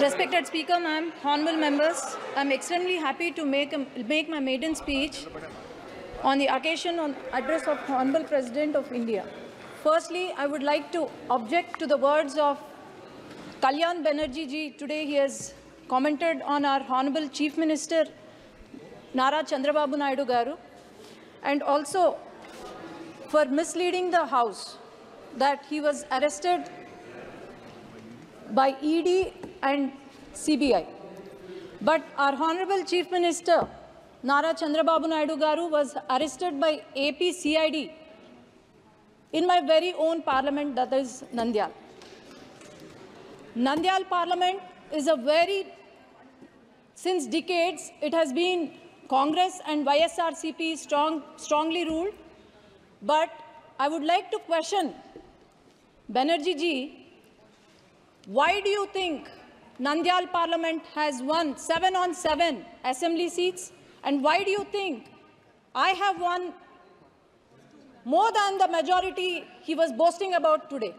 Respected Speaker, ma'am, honorable members, I'm extremely happy to make my maiden speech on the occasion on address of Honorable President of India. Firstly, I would like to object to the words of Kalyan Banerjee ji. Today he has commented on our Honorable Chief Minister Nara Chandrababu Naidu garu, and also for misleading the house that he was arrested by ED and CBI. But our Honorable Chief Minister Nara Chandrababu Naidu garu was arrested by AP CID in my very own parliament, that is Nandyal. Nandyal parliament is a very, since decades, it has been Congress and YSRCP strongly ruled. But I would like to question Banerjee ji, why do you think Nandyal Parliament has won 7 on 7 assembly seats? And why do you think I have won more than the majority he was boasting about today?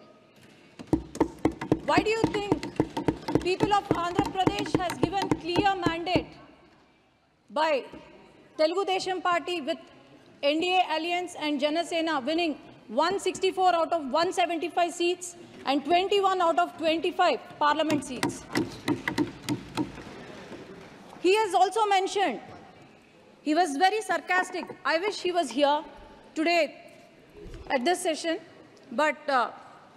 Why do you think people of Andhra Pradesh has given clear mandate by Telugu Desam Party with NDA alliance and Janasena winning 164 out of 175 seats and 21 out of 25 parliament seats? He has also mentioned, he was very sarcastic. I wish he was here today at this session, but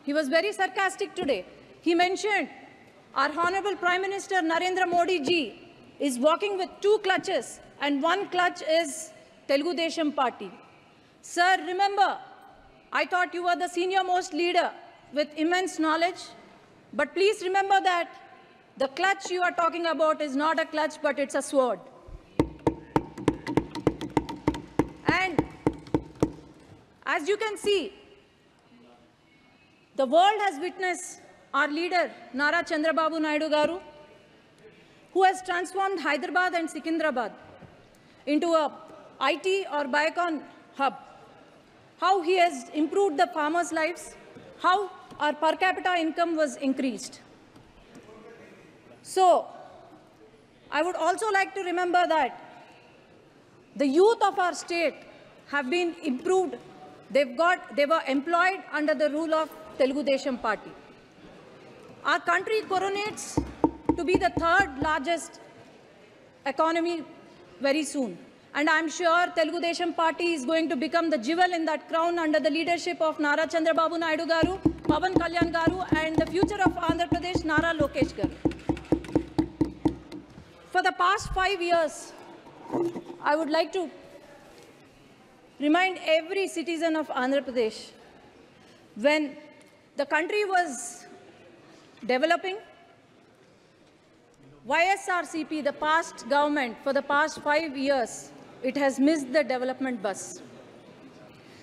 he was very sarcastic today. He mentioned our Honorable Prime Minister Narendra Modi ji is walking with two clutches, and one clutch is Telugu Desam Party. Sir, remember, I thought you were the senior most leader with immense knowledge, but please remember that the clutch you are talking about is not a clutch, but it's a sword. And as you can see, the world has witnessed our leader, Nara Chandrababu Naidu garu, who has transformed Hyderabad and Secunderabad into a IT or Biocon hub. How he has improved the farmers' lives, how our per capita income was increased. So, I would also like to remember that the youth of our state have been improved. They were employed under the rule of Telugu Desam Party. Our country coronates to be the third largest economy very soon. And I'm sure Telugu Desam Party is going to become the jewel in that crown under the leadership of Nara Chandrababu Naidu garu, Pavan Kalyan garu, and the future of Andhra Pradesh, Nara Lokesh garu. For the past 5 years, I would like to remind every citizen of Andhra Pradesh, when the country was developing, YSRCP, the past government, for the past 5 years, it has missed the development bus.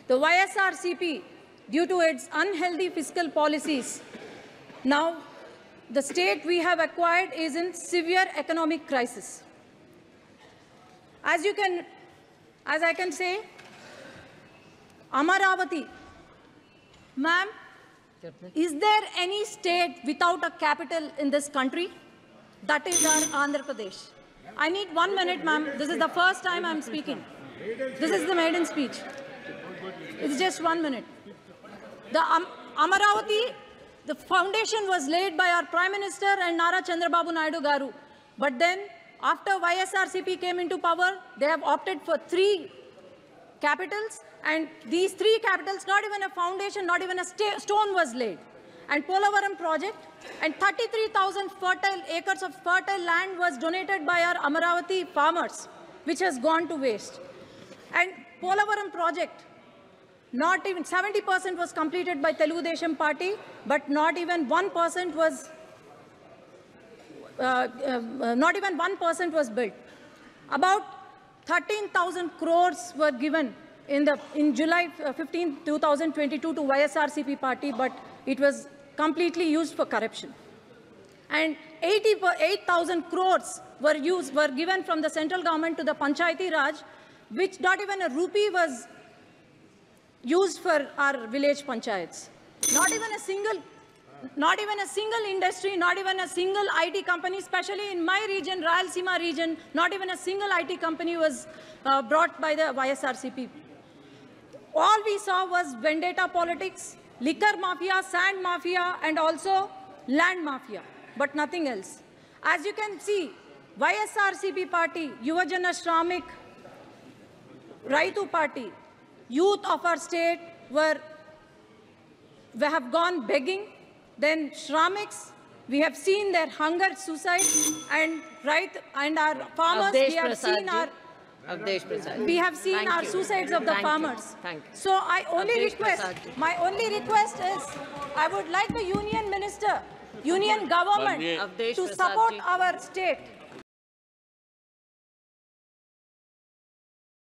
The YSRCP, due to its unhealthy fiscal policies, now the state we have acquired is in severe economic crisis. As I can say, Amaravati, ma'am, is there any state without a capital in this country? That is our Andhra Pradesh. I need 1 minute, ma'am. This is the first time I'm speaking. This is the maiden speech. It's just 1 minute. The Amaravati, the foundation was laid by our Prime Minister and Nara Chandrababu Naidu garu. But then, after YSRCP came into power, they have opted for three capitals. And these three capitals, not even a foundation, not even a stone was laid. And Polavaram project, and 33,000 fertile acres of fertile land was donated by our Amaravati farmers, which has gone to waste. And Polavaram project, not even 70% was completed by Telugu Desam Party, but not even 1% was built. About 13,000 crores were given in July 15, 2022 to YSRCP party, but it was completely used for corruption. And 88,000 crores were given from the central government to the Panchayati Raj, which not even a rupee was used for our village panchayats. Not even a single Not even a single industry, not even a single IT company, especially in my region, Rayalaseema region, not even a single IT company was brought by the YSRCP. All we saw was vendetta politics, liquor mafia, sand mafia, and also land mafia, but nothing else. As you can see, YSRCP party, Yuvajana Shramik, Raitu party, youth of our state have gone begging. Then Shramiks, we have seen their hunger, suicide, and our farmers. We have seen our suicides of the farmers. So my only request is, I would like the union minister, union government to support our state.